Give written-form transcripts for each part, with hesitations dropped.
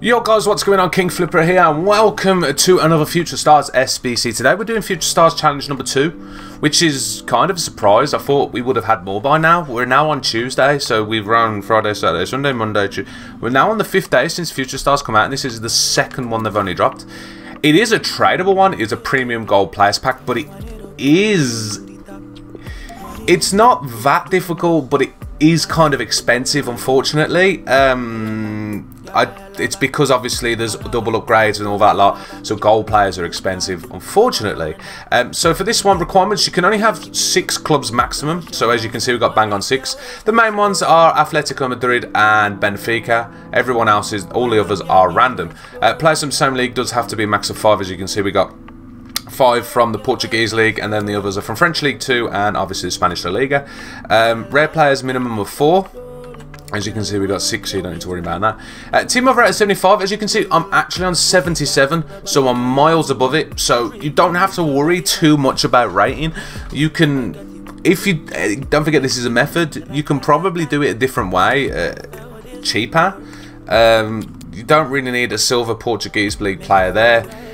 Yo guys, what's going on? King Flipper here and welcome to another Future Stars SBC. Today we're doing Future Stars Challenge number 2, which is kind of a surprise. I thought we would have had more by now. We're now on Tuesday, so we've run Friday, Saturday, Sunday, Monday, Tuesday. We're now on the 5th day since Future Stars come out, and this is the second one they've only dropped. It is a tradable one, it's a premium gold players pack, but it's not that difficult, but it is kind of expensive, unfortunately. It's because obviously there's double upgrades and all that lot, so gold players are expensive, unfortunately. So for this one, requirements, you can only have 6 clubs maximum. So as you can see, we've got bang on 6. The main ones are Atletico Madrid and Benfica. Everyone else is, all the others are random. Players from the same league does have to be a max of 5. As you can see, we got 5 from the Portuguese league, and then the others are from French League 2 and obviously the Spanish La Liga. Rare players, minimum of 4. As you can see, we got 6, so you don't need to worry about that. Team over at 75. As you can see, I'm actually on 77, so I'm miles above it. So you don't have to worry too much about rating. You can, if you don't forget, this is a method. You can probably do it a different way, cheaper. You don't really need a silver Portuguese league player there.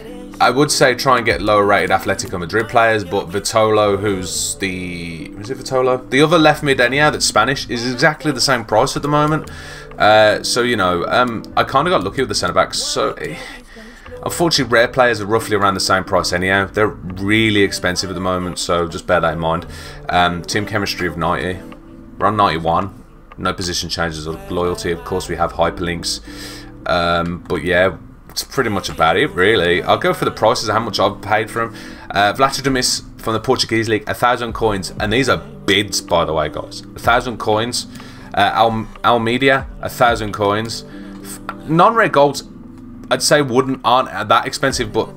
I would say try and get lower rated Atletico Madrid players, but Vitolo, who's the... Is it Vitolo? The other left mid anyhow, that's Spanish, is exactly the same price at the moment. So, you know, I kind of got lucky with the centre-backs. So, unfortunately, rare players are roughly around the same price anyhow. They're really expensive at the moment, so just bear that in mind. Team chemistry of 90. We're on 91. No position changes or loyalty. Of course, we have hyperlinks. But, yeah... It's pretty much about it, really. I'll go for the prices, how much I've paid for him. Vlachodimos from the Portuguese league, 1,000 coins, and these are bids, by the way, guys. 1,000 coins. Al Almedia, 1,000 coins. Non-rare golds, I'd say aren't that expensive, but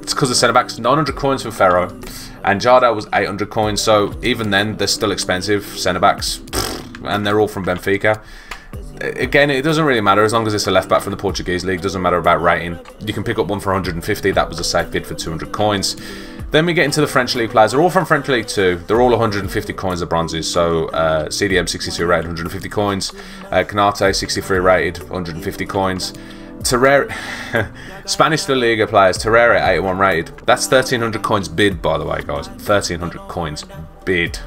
it's because of centre backs. 900 coins for Ferro, and Jardel was 800 coins. So even then, they're still expensive centre backs, and they're all from Benfica. Again, it doesn't really matter as long as it's a left back from the Portuguese league. Doesn't matter about rating. You can pick up one for 150. That was a safe bid for 200 coins. Then we get into the French league players. They're all from French League 2. They're all 150 coins of bronzes. So CDM 62 rated 150 coins. Canarte 63 rated 150 coins. Terere Spanish La Liga players. Terere 81 rated. That's 1,300 coins bid, by the way, guys. 1,300 coins bid.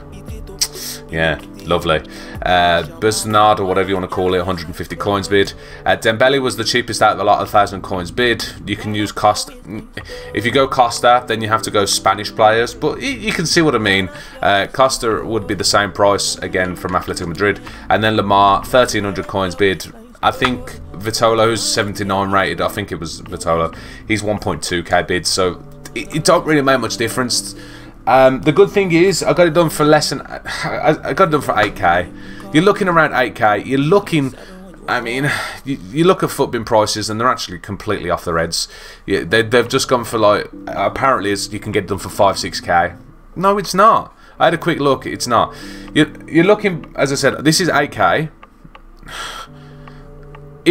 Yeah, lovely. Bernardo, or whatever you want to call it, 150 coins bid. Dembele was the cheapest out of a lot of 1,000 coins bid. You can use Costa. If you go Costa, then you have to go Spanish players, but you can see what I mean. Costa would be the same price, again, from Atletico Madrid. And then Lamar, 1,300 coins bid. I think Vitolo's 79 rated. I think it was Vitolo. He's 1.2k bid, so it don't really make much difference. The good thing is I got it done for less than I got it done for 8k. You're looking around 8k. You're looking, I mean, you look at footbin prices and they're actually completely off their heads. Yeah, they've just gone for like apparently you can get them for 5-6k. No, it's not. I had a quick look. It's not. You're looking, as I said, this is 8k.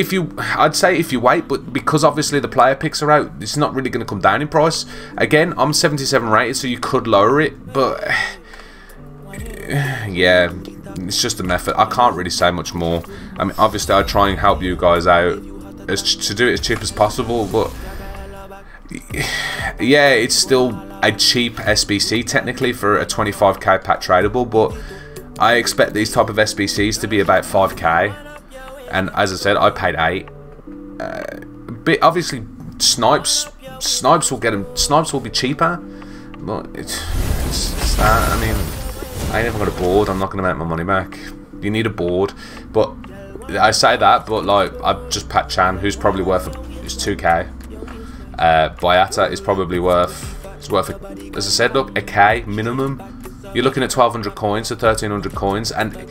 I'd say if you wait, but because obviously the player picks are out, it's not really going to come down in price. Again, I'm 77 rated, so you could lower it, but yeah, it's just a method. I can't really say much more. I mean, obviously, I try and help you guys out to do it as cheap as possible, but yeah, it's still a cheap SBC technically for a 25k pack tradable, but I expect these type of SBCs to be about 5k. And as I said, I paid 8. But obviously, snipes will get them. Snipes will be cheaper. But it's that. I mean, I ain't never got a board. I'm not gonna make my money back. You need a board. But I say that, but like I've just Pat Chan, who's probably worth it's 2k. Bayata is probably worth as I said, look, a k minimum. You're looking at 1,200 coins to 1,300 coins, and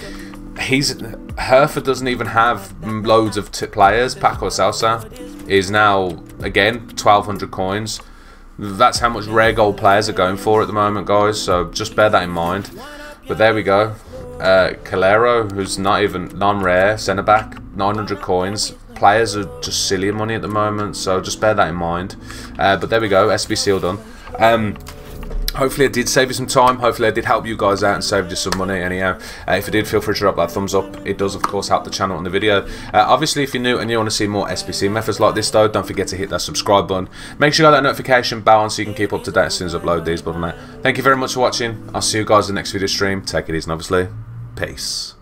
Hereford doesn't even have loads of players. Paco salsa is now, again, 1,200 coins. That's how much rare gold players are going for at the moment, guys, so just bear that in mind. But there we go. Calero, who's not even non-rare, centre-back, 900 coins. Players are just silly money at the moment, so just bear that in mind. But there we go, SBC all done. Hopefully I did save you some time, hopefully I did help you guys out and saved you some money. Anyhow, if I did, feel free to drop that thumbs up. It does of course help the channel and the video. Obviously if you're new and you want to see more SBC methods like this though, don't forget to hit that subscribe button. Make sure you got that notification bell on so you can keep up to date as soon as I upload these. But thank you very much for watching. I'll see you guys in the next video stream. Take it easy and obviously, peace.